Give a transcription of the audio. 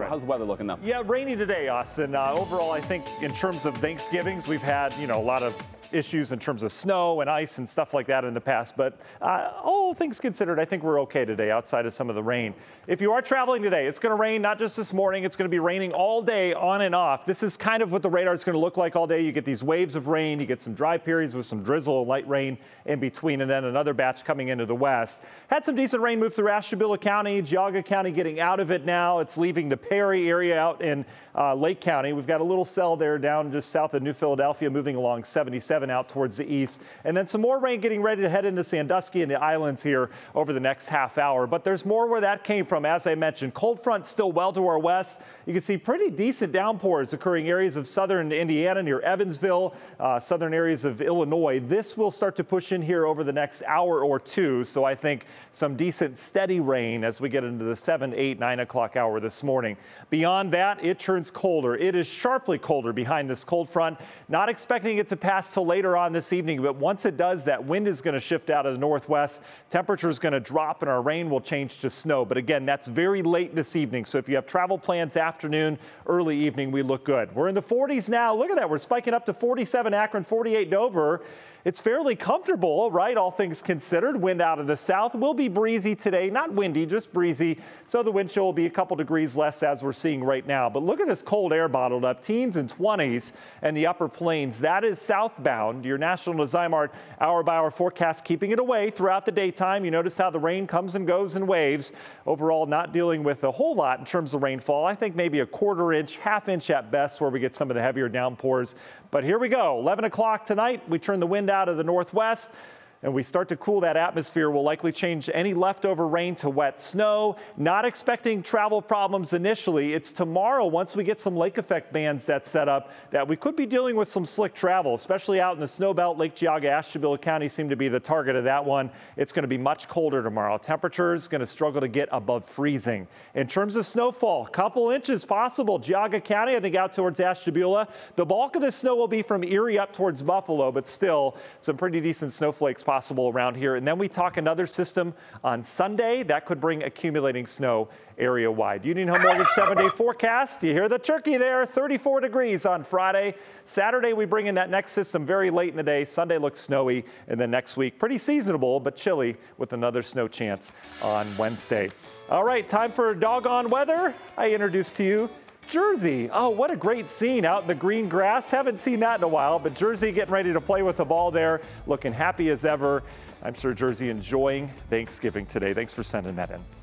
How's the weather looking now? Yeah, rainy today, Austin. Overall, I think in terms of Thanksgivings, we've had, you know, a lot of issues in terms of snow and ice and stuff like that in the past. But all things considered, I think we're okay today outside of some of the rain. If you are traveling today, it's going to rain not just this morning. It's going to be raining all day on and off. This is kind of what the radar is going to look like all day. You get these waves of rain. You get some dry periods with some drizzle and light rain in between, and then another batch coming into the west. Had some decent rain move through Ashtabula County, Geauga County getting out of it now. It's leaving the Erie area out in Lake County. We've got a little cell there down just south of New Philadelphia moving along 77 out towards the east. And then some more rain getting ready to head into Sandusky and the islands here over the next half hour. But there's more where that came from. As I mentioned, cold front still well to our west. You can see pretty decent downpours occurring areas of southern Indiana near Evansville, southern areas of Illinois. This will start to push in here over the next hour or two. So I think some decent steady rain as we get into the 7, 8, 9 o'clock hour this morning. Beyond that, it turns colder. It is sharply colder behind this cold front. Not expecting it to pass till later on this evening, but once it does, that wind is going to shift out of the northwest. Temperature is going to drop and our rain will change to snow. But again, that's very late this evening. So if you have travel plans afternoon, early evening, we look good. We're in the 40s now. Look at that. We're spiking up to 47 Akron, 48 Dover. It's fairly comfortable, right? All things considered. Wind out of the south will be breezy today. Not windy, just breezy. So the wind chill will be a couple degrees less as we're seeing right now. But look at this cold air bottled up, teens and 20s and the upper plains. That is southbound. Your National Zymart hour by hour forecast keeping it away throughout the daytime. You notice how the rain comes and goes in waves. Overall, not dealing with a whole lot in terms of rainfall. I think maybe a quarter inch, half inch at best where we get some of the heavier downpours. But here we go. 11 o'clock tonight. We turn the wind out of the northwest. And we start to cool that atmosphere. Will likely change any leftover rain to wet snow. Not expecting travel problems initially. It's tomorrow once we get some lake effect bands that set up that we could be dealing with some slick travel, especially out in the snow belt. Lake Geauga, Ashtabula County seem to be the target of that one. It's going to be much colder tomorrow. Temperatures going to struggle to get above freezing. In terms of snowfall, couple inches possible. Geauga County, I think out towards Ashtabula. The bulk of the snow will be from Erie up towards Buffalo, but still some pretty decent snowflakes possible around here. And then we talk another system on Sunday that could bring accumulating snow area wide. Union Home Mortgage 7-day forecast. You hear the turkey there, 34 degrees on Friday. Saturday, we bring in that next system very late in the day. Sunday looks snowy. And then next week, pretty seasonable, but chilly with another snow chance on Wednesday. All right, time for doggone weather. I introduce to you Jersey. Oh, what a great scene out in the green grass. Haven't seen that in a while, but Jersey getting ready to play with the ball there, looking happy as ever. I'm sure Jersey enjoying Thanksgiving today. Thanks for sending that in.